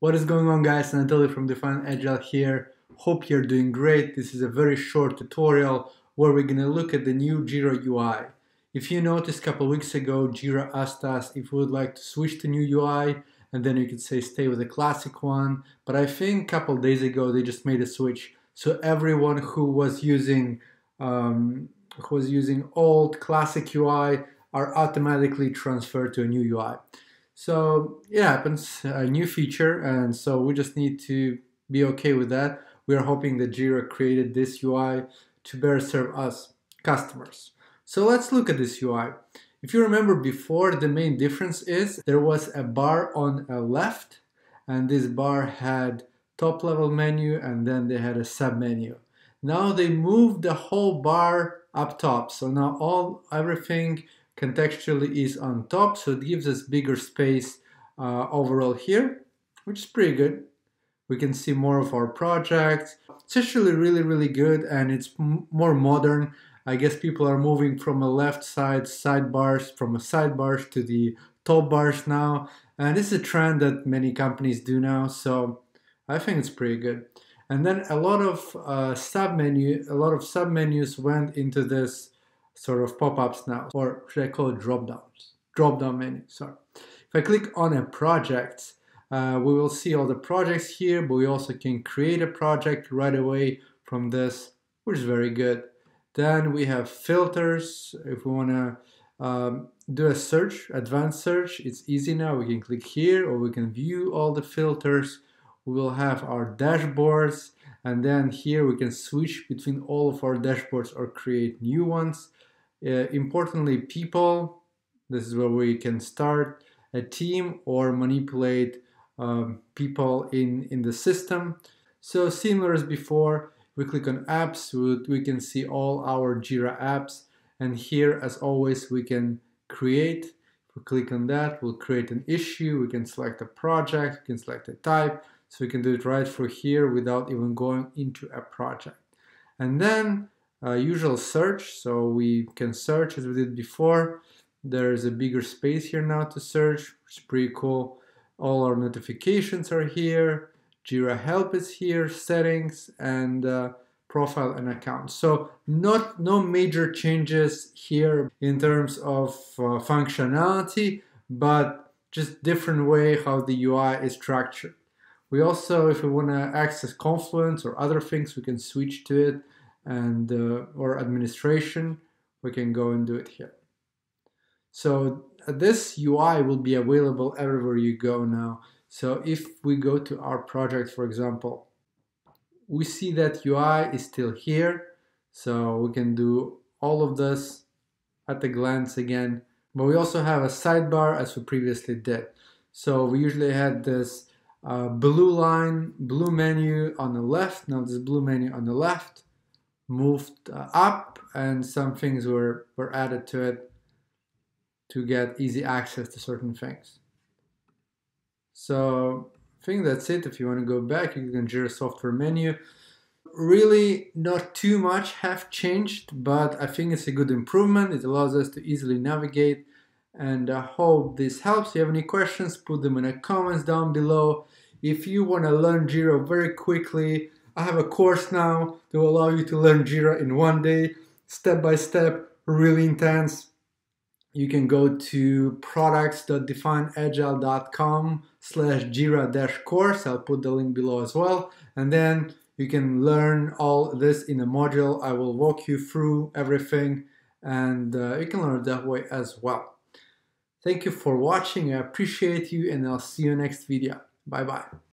What is going on, guys? Anatoly from Define Agile here. Hope you're doing great. This is a very short tutorial where we're gonna look at the new Jira UI. If you noticed, a couple weeks ago Jira asked us if we would like to switch to new UI, and then you could say stay with the classic one. But I think a couple days ago they just made a switch. So everyone who was using old classic UI are automatically transferred to a new UI. So it happens, a new feature, and so we just need to be okay with that. We are hoping that Jira created this UI to better serve us, customers. So let's look at this UI. If you remember before, the main difference is there was a bar on the left, and this bar had top level menu, and then they had a sub menu. Now they moved the whole bar up top, so now everything contextually is on top, so it gives us bigger space overall here, which is pretty good. We can see more of our projects. It's actually really, really good, and it's more modern. I guess people are moving from a left side sidebars, from a sidebars to the top bars now, and this is a trend that many companies do now, so I think it's pretty good. And then a lot of submenus went into this sort of pop-ups now, or should I call it drop-downs? Drop-down menu, sorry. If I click on a project, we will see all the projects here, but we also can create a project right away from this, which is very good. Then we have filters. If we wanna do a search, advanced search, it's easy now. We can click here, or we can view all the filters. We will have our dashboards, and then here we can switch between all of our dashboards or create new ones. Importantly, people, this is where we can start a team or manipulate people in the system. So similar as before, we click on apps, we can see all our Jira apps, and here as always we can create. If we click on that, we'll create an issue, we can select a project, we can select a type, so we can do it right for here without even going into a project. And then usual search, so we can search as we did before. There is a bigger space here now to search, which is pretty cool. All our notifications are here, Jira help is here, settings, and profile and account. So no major changes here in terms of functionality, but just different way how the UI is structured. We also, if we want to access Confluence or other things, we can switch to it, and or administration, we can go and do it here. So this UI will be available everywhere you go now. So if we go to our project, for example, we see that UI is still here. So we can do all of this at a glance again. But we also have a sidebar as we previously did. So we usually had this blue menu on the left. Now this blue menu on the left moved up, and some things were added to it to get easy access to certain things. So I think that's it. If you want to go back, you can Jira software menu. Really not too much have changed, but I think it's a good improvement. It allows us to easily navigate, and I hope this helps. If you have any questions, put them in the comments down below. If you want to learn Jira very quickly, I have a course now that will allow you to learn Jira in one day, step by step, really intense. You can go to products.defineagile.com/Jira-course. I'll put the link below as well. And then you can learn all this in a module. I will walk you through everything, and you can learn it that way as well. Thank you for watching, I appreciate you, and I'll see you next video. Bye-bye.